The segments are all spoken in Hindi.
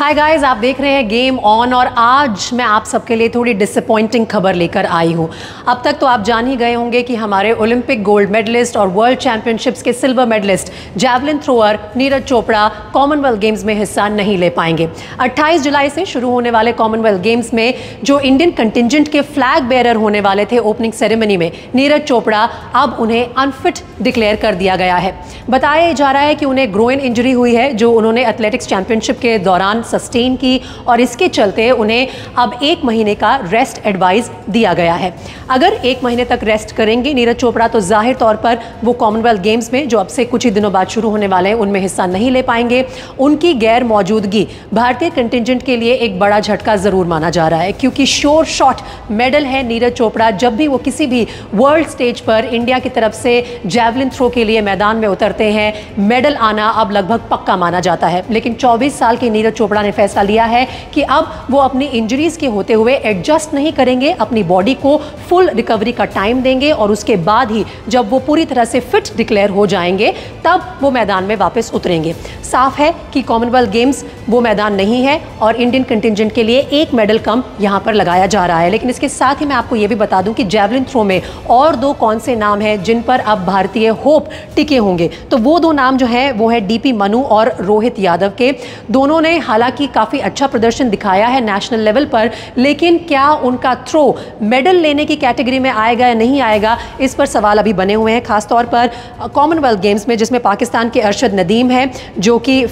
हाय गाइस, आप देख रहे हैं गेम ऑन और आज मैं आप सबके लिए थोड़ी डिसअपॉइंटिंग खबर लेकर आई हूँ। अब तक तो आप जान ही गए होंगे कि हमारे ओलंपिक गोल्ड मेडलिस्ट और वर्ल्ड चैंपियनशिप्स के silver medallist javelin thrower Neeraj Chopra Commonwealth games में हिस्सा नहीं ले पाएंगे। 28 जुलाई से शुरू होने वाले कॉमनवेल्थ गेम्स में जो इंडियन कंटिजेंट के फ्लैग बेयरर होने वाले थे ओपनिंग सेरेमनी में, नीरज चोपड़ा अब उन्हें अनफिट डिक्लेयर कर दिया गया है। बताया जा रहा है कि उन्हें ग्रोइन इंजरी हुई है जो उन्होंने एथलेटिक्स चैंपियनशिप के दौरान सस्टेन की और इसके चलते उन्हें अब 1 महीने का रेस्ट एडवाइस दिया गया है। अगर 1 महीने तक रेस्ट करेंगे नीरज चोपड़ा तो जाहिर तौर पर वो कॉमनवेल्थ गेम्स में जो अब से कुछ ही दिनों बाद शुरू होने वाले हैं उनमें हिस्सा नहीं ले पाएंगे। उनकी गैर मौजूदगी भारतीय कंटिजेंट के लिए एक बड़ा झटका जरूर माना जा रहा है क्योंकि श्योर शॉट मेडल है नीरज चोपड़ा। जब भी वो किसी भी वर्ल्ड स्टेज पर इंडिया की तरफ से जैवलिन थ्रो के लिए मैदान में उतरते हैं, मेडल आना अब लगभग पक्का माना जाता है। लेकिन 24 साल के नीरज चोपड़ा ने फैसला लिया है कि अब वो अपनी इंजरीज के होते हुए एडजस्ट नहीं करेंगे, अपनी बॉडी को फुल रिकवरी का टाइम देंगे और उसके बाद ही जब वो पूरी तरह से फिट डिक्लेयर हो जाएंगे तब वो मैदान में वापस उतरेंगे। साफ है कि कॉमनवेल्थ गेम्स वो मैदान नहीं है और इंडियन कंटिजेंट के लिए 1 मेडल कम यहाँ पर लगाया जा रहा है। लेकिन इसके साथ ही मैं आपको ये भी बता दूं कि जैवलिन थ्रो में और 2 कौन से नाम हैं जिन पर अब भारतीय होप टिके होंगे, तो वो 2 नाम जो हैं वो है डीपी मनु और रोहित यादव के। दोनों ने हालांकि काफ़ी अच्छा प्रदर्शन दिखाया है नेशनल लेवल पर, लेकिन क्या उनका थ्रो मेडल लेने की कैटेगरी में आएगा या नहीं आएगा इस पर सवाल अभी बने हुए हैं, खासतौर पर कॉमनवेल्थ गेम्स में जिसमें पाकिस्तान के अरशद नदीम हैं जो कि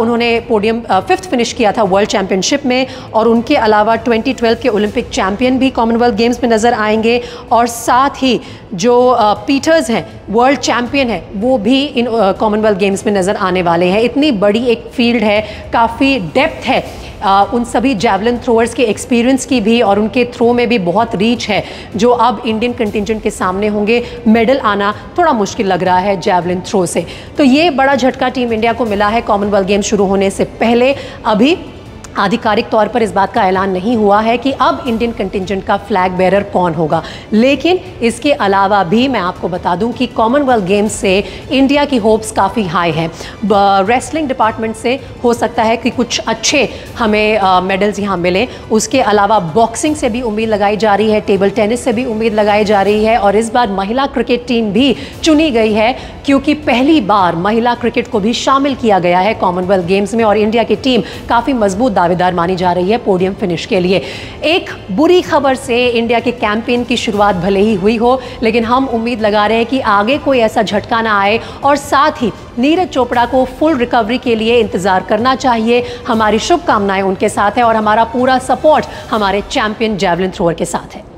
उन्होंने पोडियम 5th फिनिश किया था वर्ल्ड चैंपियनशिप में और उनके अलावा 2012 के ओलंपिक चैंपियन भी कॉमनवेल्थ गेम्स में नज़र आएंगे और साथ ही जो पीटर्स हैं वर्ल्ड चैंपियन है वो भी इन कॉमनवेल्थ गेम्स में नज़र आने वाले हैं। इतनी बड़ी एक फील्ड है, काफ़ी डेप्थ है, उन सभी जैवलिन थ्रोअर्स के एक्सपीरियंस की भी और उनके थ्रो में भी बहुत रीच है जो अब इंडियन कंटिजेंट के सामने होंगे। मेडल आना थोड़ा मुश्किल लग रहा है जैवलिन थ्रो से, तो ये बड़ा झटका टीम इंडिया को मिला है कॉमनवेल्थ गेम शुरू होने से पहले। अभी आधिकारिक तौर पर इस बात का ऐलान नहीं हुआ है कि अब इंडियन कंटिजेंट का फ्लैग बेयरर कौन होगा, लेकिन इसके अलावा भी मैं आपको बता दूं कि कॉमनवेल्थ गेम्स से इंडिया की होप्स काफ़ी हाई हैं। रेसलिंग डिपार्टमेंट से हो सकता है कि कुछ अच्छे हमें मेडल्स यहाँ मिलें। उसके अलावा बॉक्सिंग से भी उम्मीद लगाई जा रही है, टेबल टेनिस से भी उम्मीद लगाई जा रही है और इस बार महिला क्रिकेट टीम भी चुनी गई है क्योंकि पहली बार महिला क्रिकेट को भी शामिल किया गया है कॉमनवेल्थ गेम्स में और इंडिया की टीम काफ़ी मजबूत दावेदार मानी जा रही है पोडियम फिनिश के लिए। एक बुरी खबर से इंडिया के कैंपेन की शुरुआत भले ही हुई हो, लेकिन हम उम्मीद लगा रहे हैं कि आगे कोई ऐसा झटका ना आए और साथ ही नीरज चोपड़ा को फुल रिकवरी के लिए इंतजार करना चाहिए। हमारी शुभकामनाएं उनके साथ है और हमारा पूरा सपोर्ट हमारे चैंपियन जैवलिन थ्रोअर के साथ है।